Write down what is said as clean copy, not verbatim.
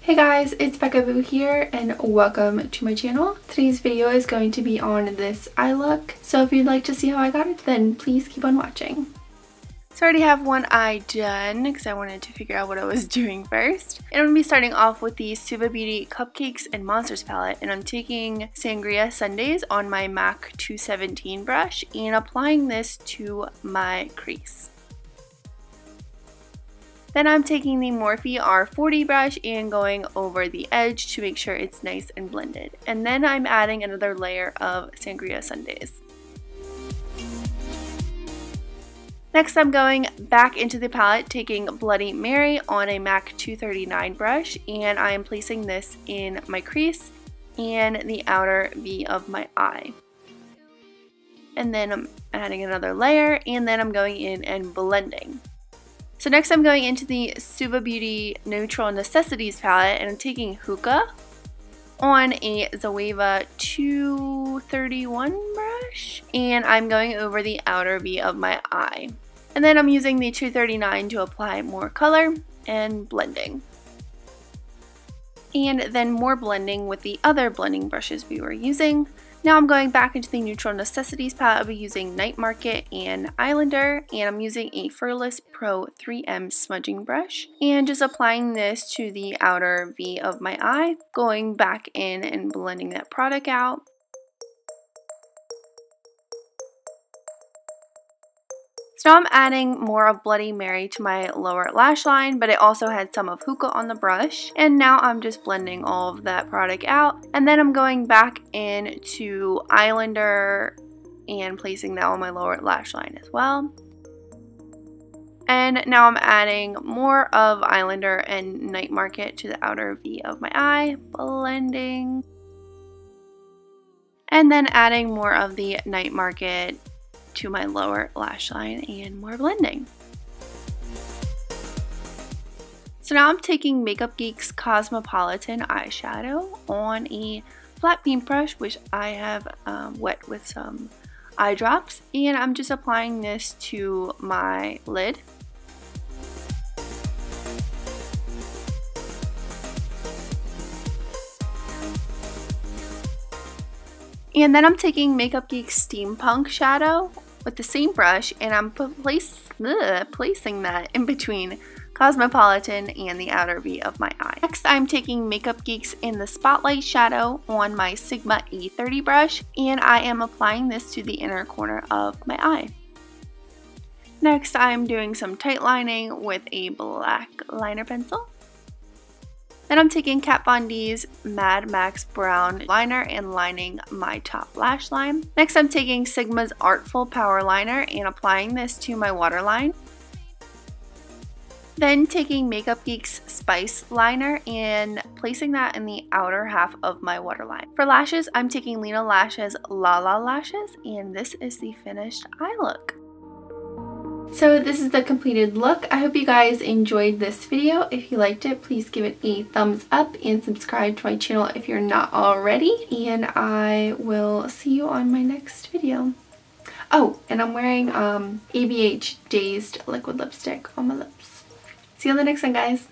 Hey guys, it's Becca Boo here and welcome to my channel. Today's video is going to be on this eye look, so if you'd like to see how I got it, then please keep on watching. So I already have one eye done because I wanted to figure out what I was doing first. And I'm going to be starting off with the Suva Beauty Cupcakes and Monsters Palette. And I'm taking Sangria Sundays on my MAC 217 brush and applying this to my crease. Then I'm taking the Morphe R40 brush and going over the edge to make sure it's nice and blended. And then I'm adding another layer of Sangria Sundays. Next, I'm going back into the palette, taking Bloody Mary on a MAC 239 brush, and I am placing this in my crease and the outer V of my eye. And then I'm adding another layer, and then I'm going in and blending. So next I'm going into the Suva Beauty Neutral Necessities palette, and I'm taking Hookah on a Zoeva 231 brush, and I'm going over the outer V of my eye. And then I'm using the 239 to apply more color and blending. And then more blending with the other blending brushes we were using. Now I'm going back into the Neutral Necessities palette. I'll be using Night Market and Islander, and I'm using a Furless Pro 3M smudging brush and just applying this to the outer V of my eye, going back in and blending that product out. So now I'm adding more of Bloody Mary to my lower lash line, but I also had some of Hookah on the brush. And now I'm just blending all of that product out. And then I'm going back into Islander and placing that on my lower lash line as well. And now I'm adding more of Islander and Night Market to the outer V of my eye, blending. And then adding more of the Night Market to my lower lash line and more blending. So now I'm taking Makeup Geek's Cosmopolitan Eyeshadow on a flat paint brush, which I have wet with some eye drops, and I'm just applying this to my lid. And then I'm taking Makeup Geek's Steampunk Shadow with the same brush, and I'm placing that in between Cosmopolitan and the outer V of my eye. Next, I'm taking Makeup Geek's in the Spotlight Shadow on my Sigma E30 brush, and I am applying this to the inner corner of my eye. Next, I'm doing some tight lining with a black liner pencil. Then I'm taking Kat Von D's Mad Max Brown Liner and lining my top lash line. Next, I'm taking Sigma's Artful Power Liner and applying this to my waterline. Then taking Makeup Geek's Spice Liner and placing that in the outer half of my waterline. For lashes, I'm taking Lena Lashes' LALA Lashes, and this is the finished eye look. So this is the completed look. I hope you guys enjoyed this video. If you liked it, please give it a thumbs up and subscribe to my channel if you're not already. And I will see you on my next video. Oh, and I'm wearing ABH Dazed Liquid Lipstick on my lips. See you on the next one, guys.